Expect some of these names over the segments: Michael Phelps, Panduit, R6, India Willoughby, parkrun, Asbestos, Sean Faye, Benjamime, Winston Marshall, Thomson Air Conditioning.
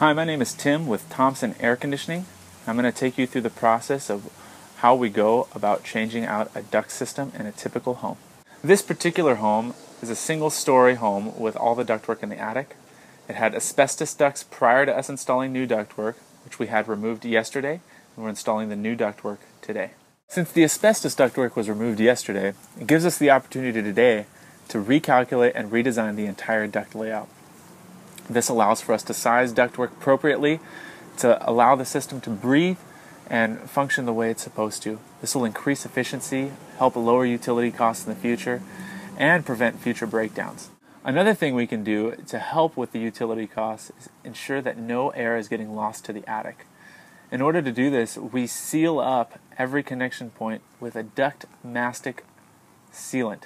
Hi, my name is Tim with Thomson Air Conditioning. I'm going to take you through the process of how we go about changing out a duct system in a typical home. This particular home is a single-story home with all the ductwork in the attic. It had asbestos ducts prior to us installing new ductwork, which we had removed yesterday, and we're installing the new ductwork today. Since the asbestos ductwork was removed yesterday, it gives us the opportunity today to recalculate and redesign the entire duct layout. This allows for us to size ductwork appropriately to allow the system to breathe and function the way it's supposed to. This will increase efficiency, help lower utility costs in the future, and prevent future breakdowns. Another thing we can do to help with the utility costs is ensure that no air is getting lost to the attic. In order to do this, we seal up every connection point with a duct mastic sealant.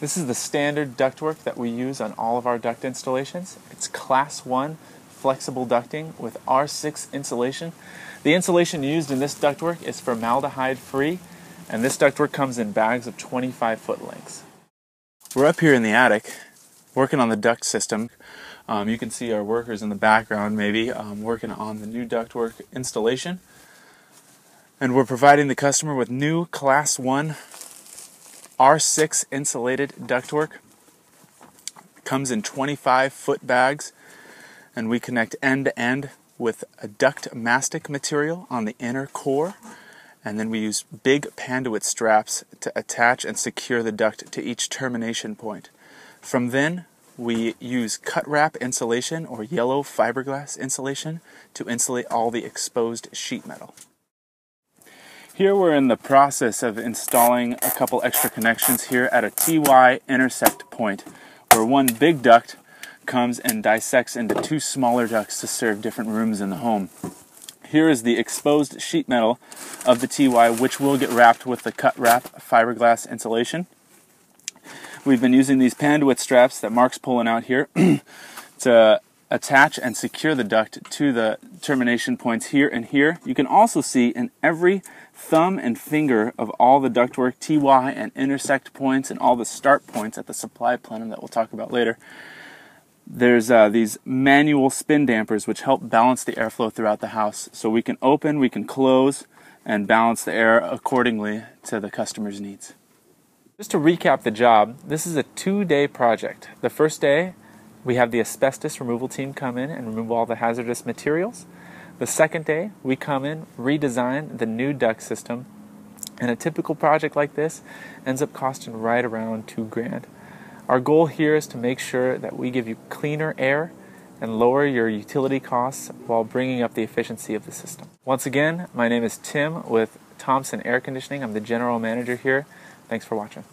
This is the standard ductwork that we use on all of our duct installations. It's class 1 flexible ducting with R6 insulation. The insulation used in this ductwork is formaldehyde free, and this ductwork comes in bags of 25-foot lengths. We're up here in the attic working on the duct system. You can see our workers in the background maybe working on the new ductwork installation. And we're providing the customer with new class 1 R6 insulated ductwork. It comes in 25-foot bags, and we connect end to end with a duct mastic material on the inner core, and then we use big Panduit straps to attach and secure the duct to each termination point. From then, we use cut wrap insulation or yellow fiberglass insulation to insulate all the exposed sheet metal. Here we're in the process of installing a couple extra connections here at a TY intersect point, where one big duct comes and dissects into two smaller ducts to serve different rooms in the home. Here is the exposed sheet metal of the TY, which will get wrapped with the cut wrap fiberglass insulation. We've been using these Panduit straps that Mark's pulling out here to attach and secure the duct to the termination points here and here. You can also see in every thumb and finger of all the ductwork, TY and intersect points and all the start points at the supply plenum that we'll talk about later, there's these manual spin dampers which help balance the airflow throughout the house. So we can open, we can close, and balance the air accordingly to the customer's needs. Just to recap the job, this is a two-day project. The first day, we have the asbestos removal team come in and remove all the hazardous materials. The second day, we come in, redesign the new duct system, and a typical project like this ends up costing right around $2,000. Our goal here is to make sure that we give you cleaner air and lower your utility costs while bringing up the efficiency of the system. Once again, my name is Tim with Thomson Air Conditioning. I'm the general manager here. Thanks for watching.